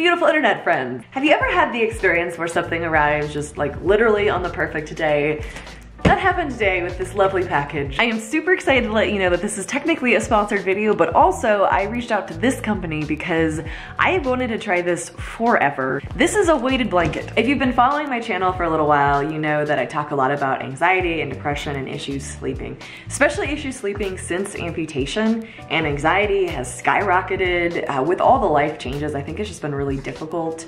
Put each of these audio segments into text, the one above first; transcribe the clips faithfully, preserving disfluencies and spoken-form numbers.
Beautiful internet friends. Have you ever had the experience where something arrives just like literally on the perfect day? That happened today with this lovely package. I am super excited to let you know that this is technically a sponsored video, but also I reached out to this company because I have wanted to try this forever. This is a weighted blanket. If you've been following my channel for a little while, you know that I talk a lot about anxiety and depression and issues sleeping, especially issues sleeping since amputation, and anxiety has skyrocketed uh, with all the life changes. I think it's just been really difficult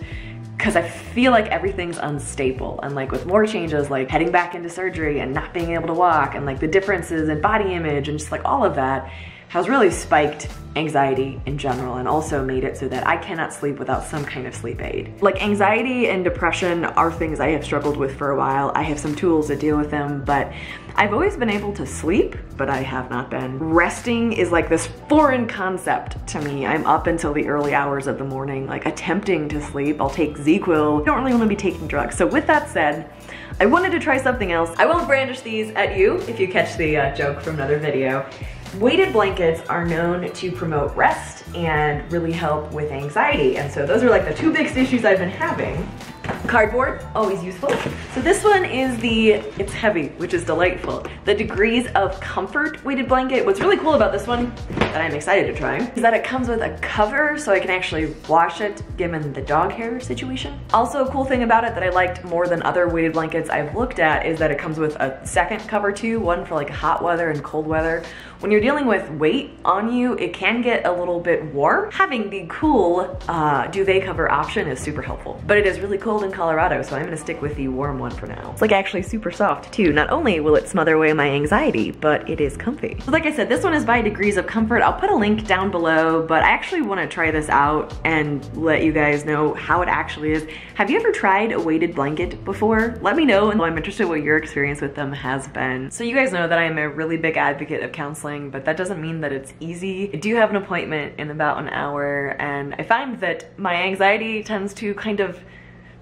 because I feel like everything's unstable, and like with more changes like heading back into surgery and not being able to walk, and like the differences in body image and just like all of that has really spiked anxiety in general, and also made it so that I cannot sleep without some kind of sleep aid. Like anxiety and depression are things I have struggled with for a while. I have some tools to deal with them, but I've always been able to sleep, but I have not been. Resting is like this foreign concept to me. I'm up until the early hours of the morning, like attempting to sleep. I'll take Z-Quil. I don't really want to be taking drugs. So with that said, I wanted to try something else. I will brandish these at you if you catch the uh, joke from another video. Weighted blankets are known to promote rest and really help with anxiety. And so those are like the two biggest issues I've been having. Cardboard, always useful. So this one is the, it's heavy, which is delightful. The Degrees of Comfort weighted blanket. What's really cool about this one that I'm excited to try is that it comes with a cover, so I can actually wash it given the dog hair situation. Also a cool thing about it that I liked more than other weighted blankets I've looked at is that it comes with a second cover too, one for like hot weather and cold weather. When you're dealing with weight on you, it can get a little bit warm. Having the cool uh, duvet cover option is super helpful, but it is really cold in Colorado, so I'm gonna stick with the warm one for now. It's like actually super soft too. Not only will it smother away my anxiety, but it is comfy. So like I said, this one is by Degrees of Comfort. I'll put a link down below, but I actually wanna try this out and let you guys know how it actually is. Have you ever tried a weighted blanket before? Let me know, and I'm interested what your experience with them has been. So you guys know that I am a really big advocate of counseling, but that doesn't mean that it's easy. I do have an appointment in about an hour, and I find that my anxiety tends to kind of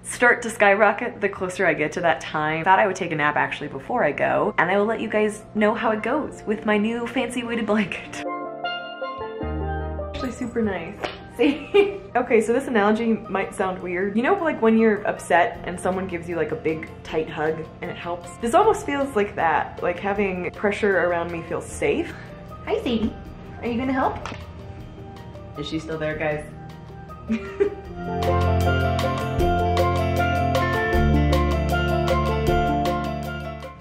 start to skyrocket the closer I get to that time. I thought I would take a nap actually before I go, and I will let you guys know how it goes with my new fancy weighted blanket. Actually super nice. See? Okay, so this analogy might sound weird. You know, like when you're upset and someone gives you like a big tight hug and it helps? This almost feels like that, like having pressure around me feels safe. Hi Sadie, are you gonna help? Is she still there, guys?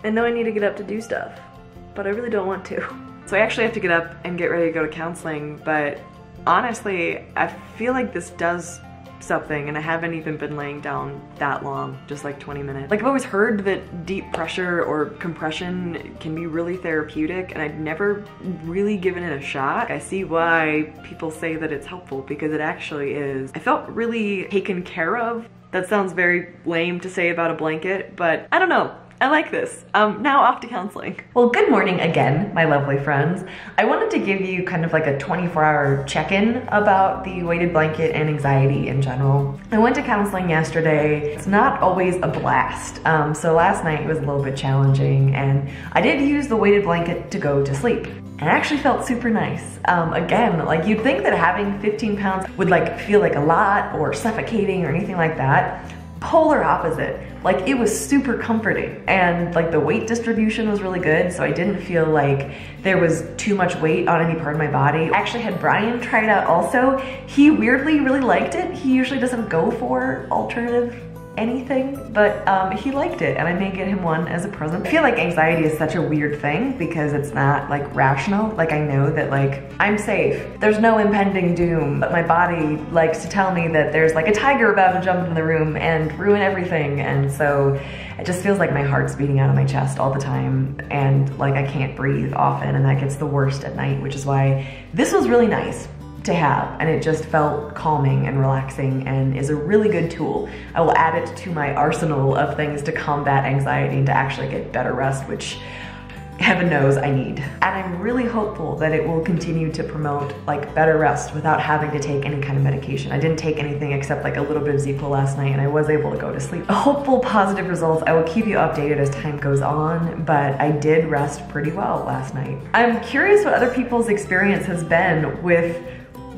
I know I need to get up to do stuff, but I really don't want to. So I actually have to get up and get ready to go to counseling, but honestly, I feel like this does something, and I haven't even been laying down that long, just like twenty minutes. Like I've always heard that deep pressure or compression can be really therapeutic, and I've never really given it a shot. I see why people say that it's helpful, because it actually is. I felt really taken care of. That sounds very lame to say about a blanket, but I don't know. I like this. Um, now off to counseling. Well, good morning again, my lovely friends. I wanted to give you kind of like a twenty-four hour check-in about the weighted blanket and anxiety in general. I went to counseling yesterday. It's not always a blast. Um, so last night was a little bit challenging, and I did use the weighted blanket to go to sleep. It actually felt super nice. Um, again, like you'd think that having fifteen pounds would like feel like a lot or suffocating or anything like that. Polar opposite. Like it was super comforting, and like the weight distribution was really good, so I didn't feel like there was too much weight on any part of my body. I actually had Brian try it out also. He weirdly really liked it. He usually doesn't go for alternative anything, but um, he liked it, and I may get him one as a present. I feel like anxiety is such a weird thing because it's not like rational. Like I know that like I'm safe, there's no impending doom, but my body likes to tell me that there's like a tiger about to jump in the room and ruin everything, and so it just feels like my heart's beating out of my chest all the time, and like I can't breathe often, and that gets the worst at night, which is why this was really nice to have, and it just felt calming and relaxing, and is a really good tool. I will add it to my arsenal of things to combat anxiety and to actually get better rest, which heaven knows I need. And I'm really hopeful that it will continue to promote like better rest without having to take any kind of medication. I didn't take anything except like a little bit of Z-Quil last night, and I was able to go to sleep. Hopeful positive results. I will keep you updated as time goes on, but I did rest pretty well last night. I'm curious what other people's experience has been with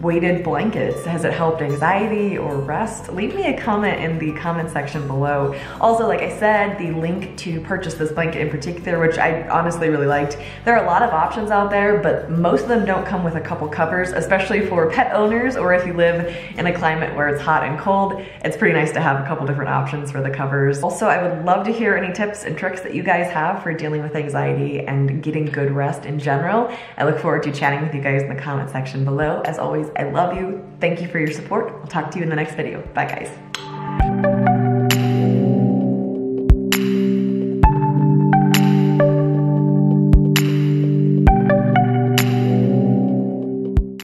weighted blankets. Has it helped anxiety or rest? Leave me a comment in the comment section below. Also, like I said, the link to purchase this blanket in particular, which I honestly really liked. There are a lot of options out there, but most of them don't come with a couple covers, especially for pet owners or if you live in a climate where it's hot and cold. It's pretty nice to have a couple different options for the covers. Also, I would love to hear any tips and tricks that you guys have for dealing with anxiety and getting good rest in general. I look forward to chatting with you guys in the comment section below. As always, I love you. Thank you for your support. I'll talk to you in the next video. Bye, guys.